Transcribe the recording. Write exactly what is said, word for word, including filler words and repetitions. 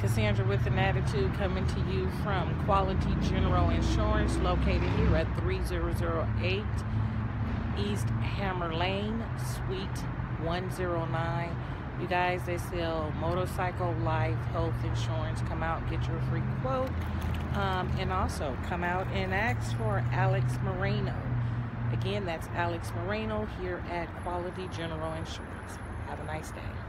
Cassandra with an Attitude coming to you from Quality General Insurance, located here at three thousand eight East Hammer Lane, Suite one oh nine. You guys, they sell motorcycle, life, health insurance. Come out, get your free quote. Um, and also come out and ask for Alex Moreno. Again, that's Alex Moreno here at Quality General Insurance. Have a nice day.